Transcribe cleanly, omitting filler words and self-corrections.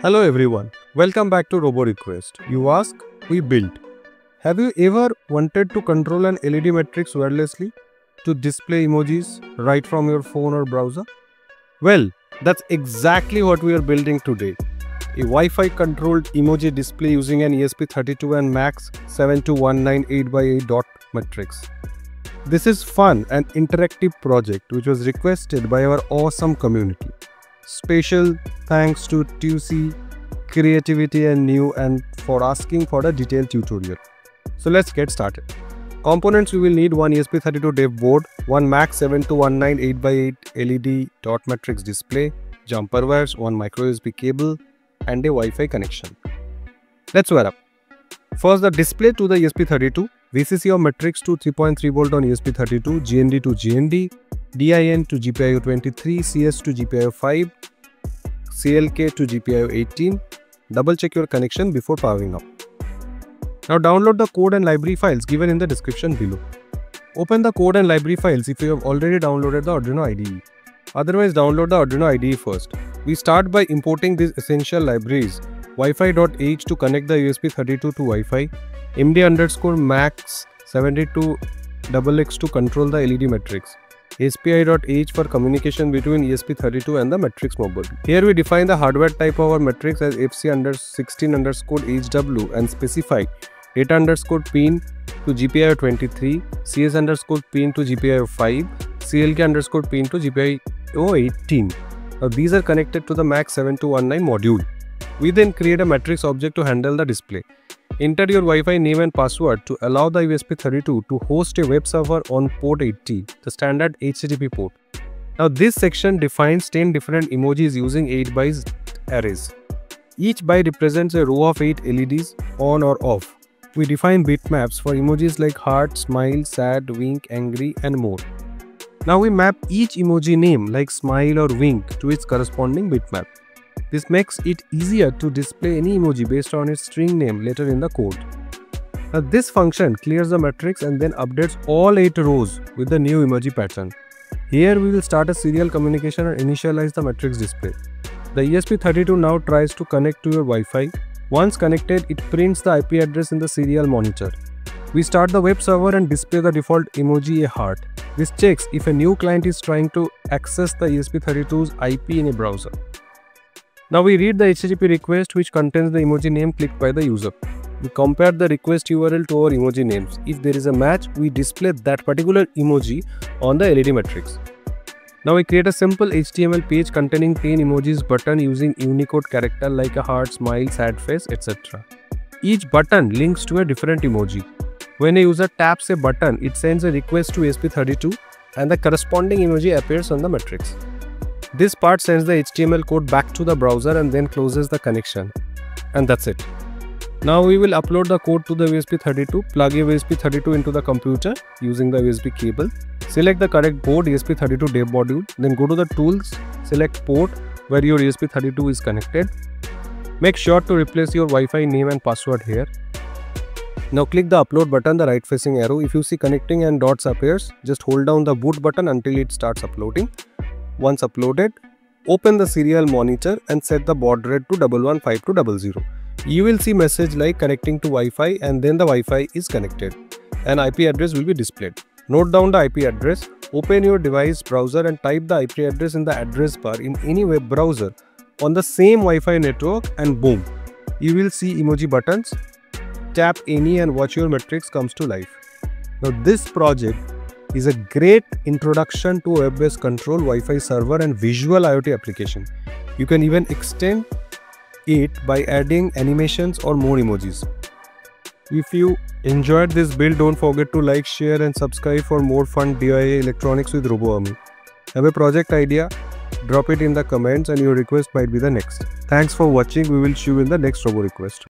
Hello everyone, welcome back to RoboRequest. You ask, we build. Have you ever wanted to control an LED matrix wirelessly? To display emojis right from your phone or browser? Well, that's exactly what we are building today. A Wi-Fi controlled emoji display using an ESP32 and MAX7219 8x8 dot matrix. This is fun and interactive project which was requested by our awesome community. Special thanks to tsui, creativity and new, and for asking for a detailed tutorial. So let's get started. Components we will need: one ESP32 dev board, one MAX7219 8x8 LED dot matrix display, jumper wires, one micro USB cable, and a Wi-Fi connection. Let's wire up. First, the display to the ESP32, VCC of matrix to 3.3 volt on ESP32, GND to GND, DIN to GPIO 23, CS to GPIO 5, CLK to GPIO 18. Double check your connection before powering up. Now download the code and library files given in the description below. Open the code and library files if you have already downloaded the Arduino IDE. Otherwise, download the Arduino IDE first. We start by importing these essential libraries: Wi-Fi.h to connect the ESP32 to Wi-Fi, MD_Max72xx to control the LED matrix, SPI.h for communication between ESP32 and the matrix mobile. Here we define the hardware type of our matrix as FC16_HW and specify data_pin to GPIO 23, CS_pin to GPIO 5, CLK_pin to GPIO 18. Now these are connected to the MAX7219 module. We then create a matrix object to handle the display. Enter your Wi-Fi name and password to allow the ESP32 to host a web server on port 80, the standard HTTP port. Now this section defines 10 different emojis using 8-byte arrays. Each byte represents a row of 8 LEDs on or off. We define bitmaps for emojis like heart, smile, sad, wink, angry, and more. Now we map each emoji name like smile or wink to its corresponding bitmap. This makes it easier to display any emoji based on its string name later in the code. Now this function clears the matrix and then updates all 8 rows with the new emoji pattern. Here we will start a serial communication and initialize the matrix display. The ESP32 now tries to connect to your Wi-Fi. Once connected, it prints the IP address in the serial monitor. We start the web server and display the default emoji, a heart. This checks if a new client is trying to access the ESP32's IP in a browser. Now we read the HTTP request which contains the emoji name clicked by the user. We compare the request URL to our emoji names. If there is a match, we display that particular emoji on the LED matrix. Now we create a simple HTML page containing 10 emojis button using Unicode character like a heart, smile, sad face, etc. Each button links to a different emoji. When a user taps a button, it sends a request to ESP32 and the corresponding emoji appears on the matrix. This part sends the HTML code back to the browser and then closes the connection. And that's it. Now we will upload the code to the ESP32, plug a ESP32 into the computer using the USB cable, select the correct board, ESP32 dev module, then go to the tools, select port where your ESP32 is connected. Make sure to replace your Wi-Fi name and password here. Now click the upload button, the right facing arrow. If you see connecting and dots appears, just hold down the boot button until it starts uploading. Once uploaded, open the serial monitor and set the baud rate to 115200. You will see message like connecting to Wi-Fi, and then the Wi-Fi is connected. An IP address will be displayed. Note down the IP address, open your device browser and type the IP address in the address bar in any web browser on the same Wi-Fi network, and boom, you will see emoji buttons. Tap any and watch your matrix comes to life. Now this project is a great introduction to web-based control, Wi-Fi server, and visual IoT application. You can even extend it by adding animations or more emojis. If you enjoyed this build, don't forget to like, share, and subscribe for more fun DIY electronics with RoboArmy. Have a project idea? Drop it in the comments and your request might be the next. Thanks for watching. We will see you in the next RoboRequest.